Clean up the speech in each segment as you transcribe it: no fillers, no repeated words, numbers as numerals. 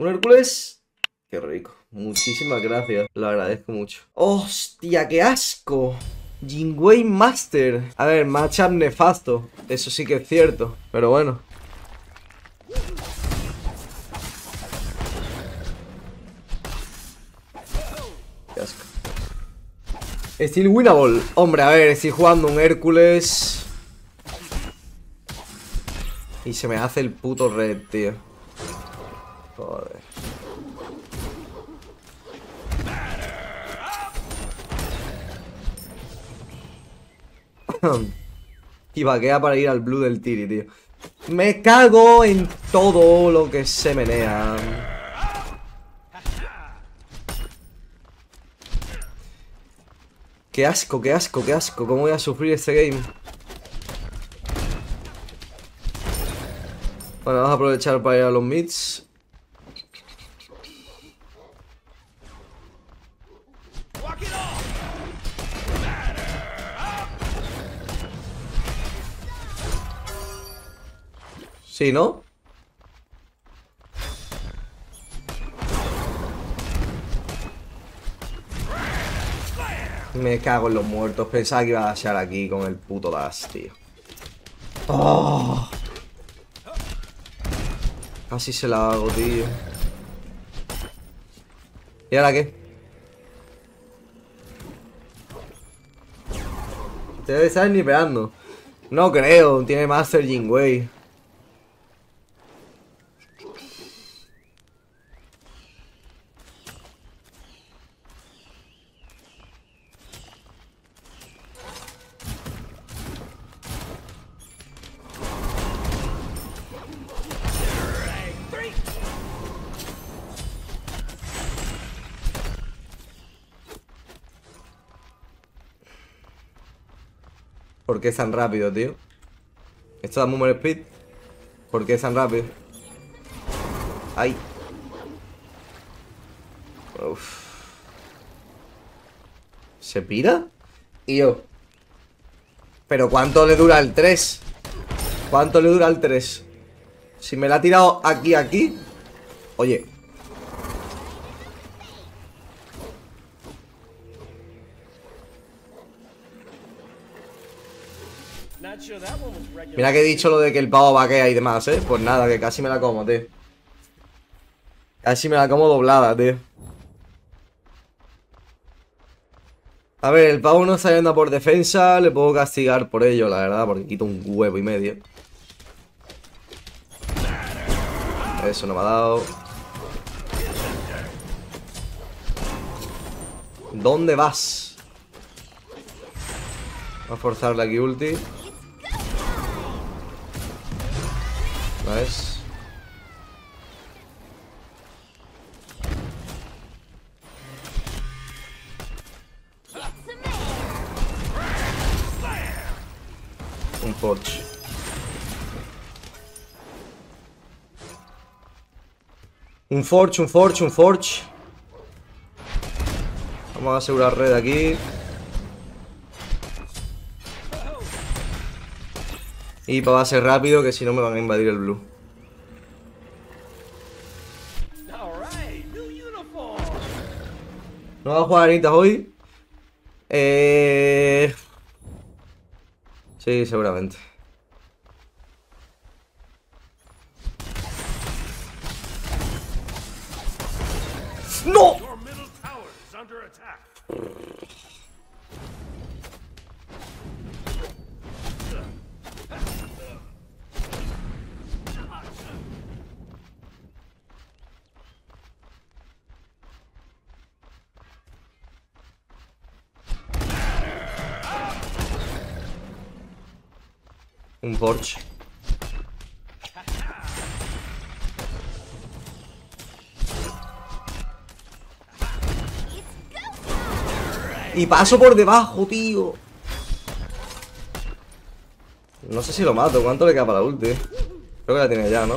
Un Hércules. Qué rico. Muchísimas gracias. Lo agradezco mucho. ¡Hostia, qué asco! Jing Wei Master. A ver, matchup nefasto. Eso sí que es cierto. Pero bueno. Qué asco. Still winnable. Hombre, a ver, estoy jugando un Hércules. Y se me hace el puto red, tío. Joder. Y vaquea para ir al blue del tiri, tío. Me cago en todo lo que se menea. Qué asco, qué asco, qué asco. ¿Cómo voy a sufrir este game? Bueno, vamos a aprovechar para ir a los mids. Sí, ¿no? Me cago en los muertos. Pensaba que iba a dashear aquí con el puto dash, tío. ¡Oh! Casi se la hago, tío. ¿Y ahora qué? Te debe estar snipeando. No creo. Tiene Master Jing Wei. ¿Por qué es tan rápido, tío? Esto da movement speed. ¿Por qué es tan rápido? ¡Ay! Uf. ¿Se pira? Y yo. ¿Pero cuánto le dura el 3? ¿Cuánto le dura el 3? Si me la ha tirado aquí, aquí. Oye. Mira que he dicho lo de que el pavo vaquea y demás, ¿eh? Pues nada, que casi me la como, tío. Casi me la como doblada, tío. A ver, el pavo no está yendo por defensa. Le puedo castigar por ello, la verdad. Porque quito un huevo y medio. Eso no me ha dado. ¿Dónde vas? Voy a forzarle aquí ulti. ¿Ves? Un poch. Un forge, un forge, un forge. Vamos a asegurar red aquí. Y para base rápido, que si no me van a invadir el blue. ¿No vas a jugar Anitas hoy? Sí, seguramente. ¡No! Un forge. Y paso por debajo, tío. No sé si lo mato. ¿Cuánto le queda para la ulti? Creo que la tiene ya, ¿no?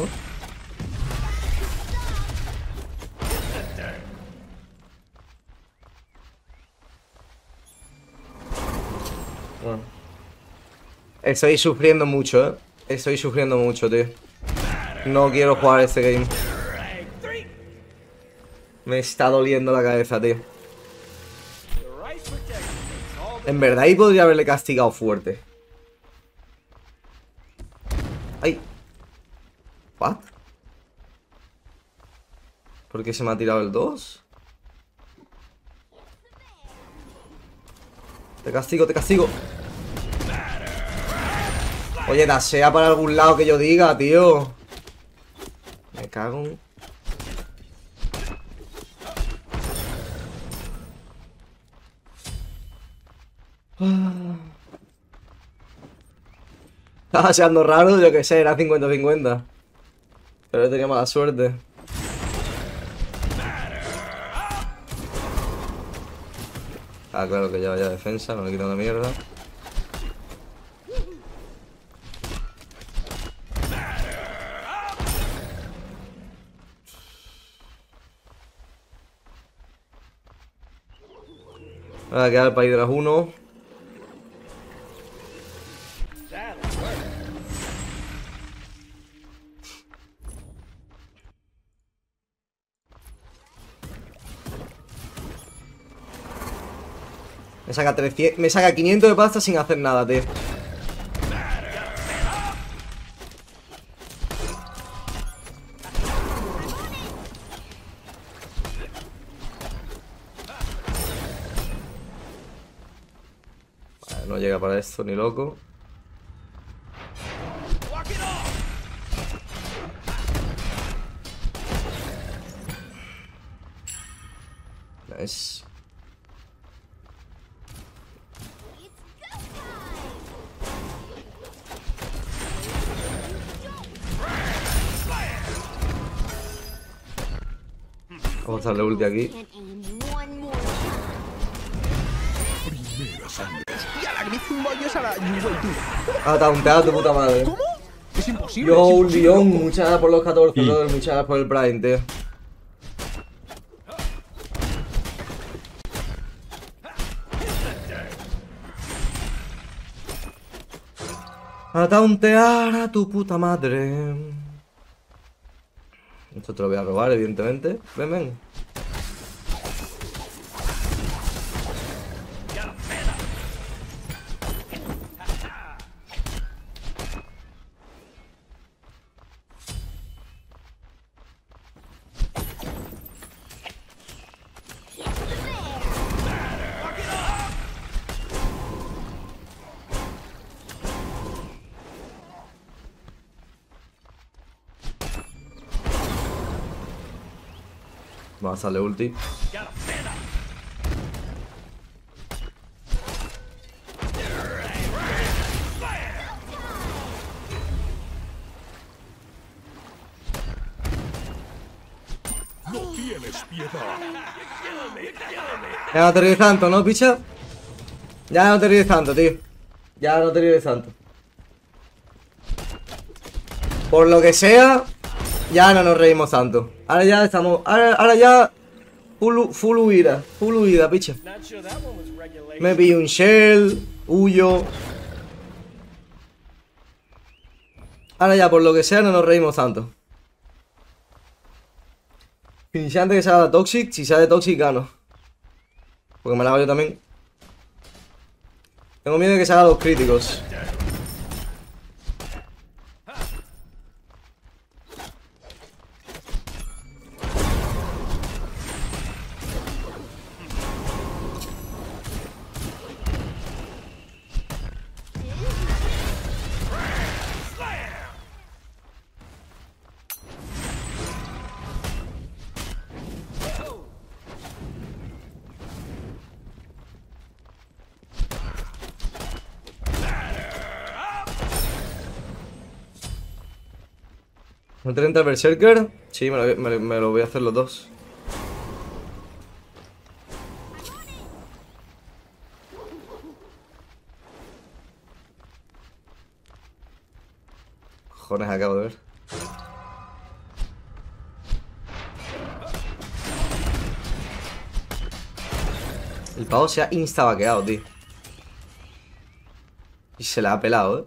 Bueno. Estoy sufriendo mucho, ¿eh? Estoy sufriendo mucho, tío. No quiero jugar este game. Me está doliendo la cabeza, tío. En verdad ahí podría haberle castigado fuerte. Ay. ¿What? ¿Por qué se me ha tirado el 2? Te castigo, te castigo. Oye, dasea para algún lado que yo diga, tío. Me cago en... Estaba echando raro, yo que sé, era 50-50. Pero yo tenía mala suerte. Ah, claro que lleva ya defensa, no le quito una mierda. Ahora queda el país de las 1. Me saca 300, me saca 500 de pasta sin hacer nada, tío. Vale, no llega para esto ni loco. Nice. Vamos a darle ulti aquí. Ah, taunteado tu puta madre. ¿Cómo? Es imposible. Yo, un guión, muchas por los 14, brother, muchas por el Prime, tío. A tauntear a tu puta madre. Esto te lo voy a robar, evidentemente. Ven, ven. Va a salir ulti. No tienes piedad. Ya no te ríes tanto, ¿no, picha? Ya no te ríes tanto, tío. Ya no te ríes tanto. Por lo que sea, ya no nos reímos tanto. Ahora ya estamos... Ahora ya... Full huida. Full huida, picha. Me pillo un shell. Huyo. Ahora ya, por lo que sea, no nos reímos tanto. Finchante que salga Toxic. Si sale Toxic, gano. Porque me la hago yo también. Tengo miedo de que salgan los críticos. ¿No te entra el Berserker? Sí, me lo voy a hacer los dos. Cojones, acabo de ver. El pavo se ha instabaqueado, tío. Y se la ha pelado, eh.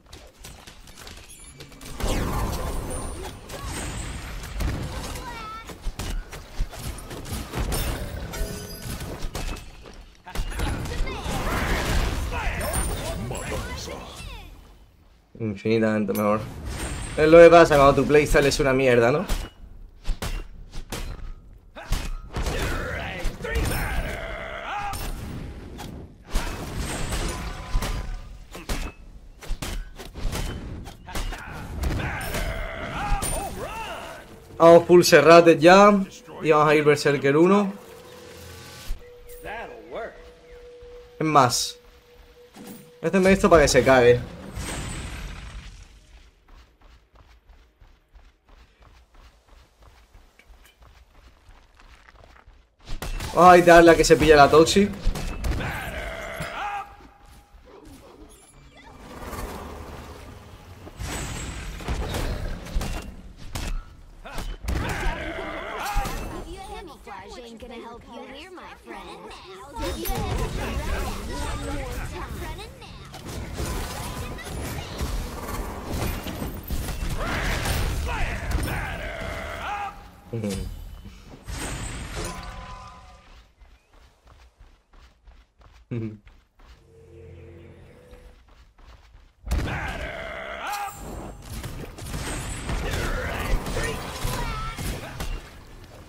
Infinitamente mejor. Es lo que pasa cuando tu playstyle es una mierda, ¿no? Vamos full Serrated ya. Y vamos a ir Berserker 1. Es más, este me he visto para que se cague. Vamos a darle a que se pille la Toxic.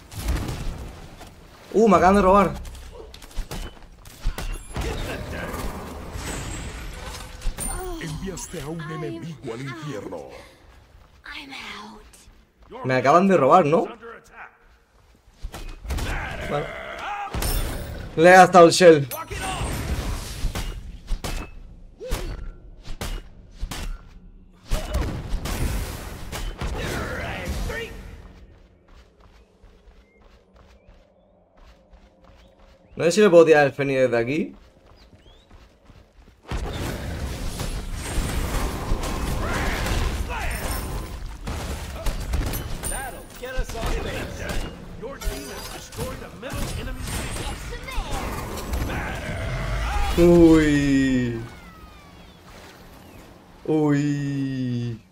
Me acaban de robar. Enviaste a un enemigo al infierno. Me acaban de robar, ¿no? Vale. Le he gastado el shell. No sé si le puedo tirar el Fénix desde aquí. Uy. Uy.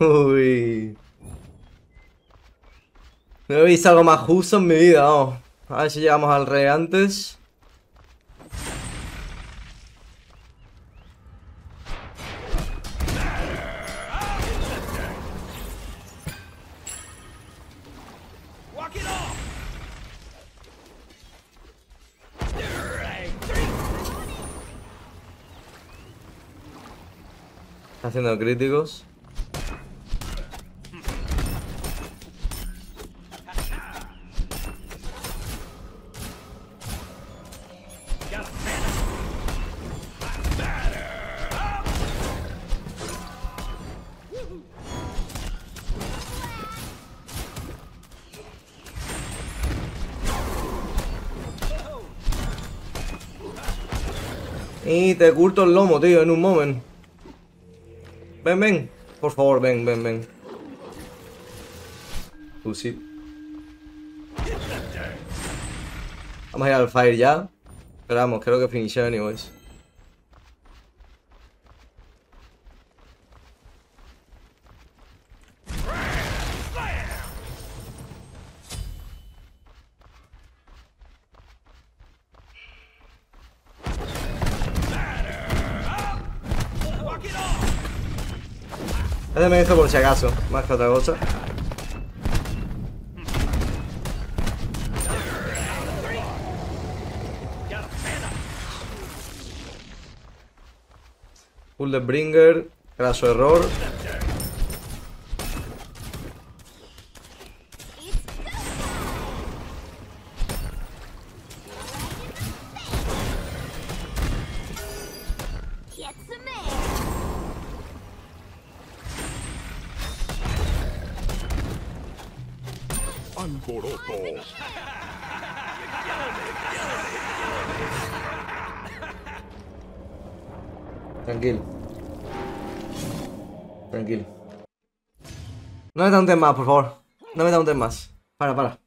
Uy. No he visto algo más justo en mi vida, vamos. A ver si llegamos al rey antes. Está haciendo críticos. Y te curto el lomo, tío, en un momento. Ven, ven. Por favor, ven, ven, ven. Tú sí. Vamos a ir al fire ya. Esperamos, creo que finishé anyways. Este me hizo por si acaso, más que otra cosa. Pull the bringer, graso error. Tranquilo. Tranquilo. No me da un tema más, por favor. No me da un tema más. Para.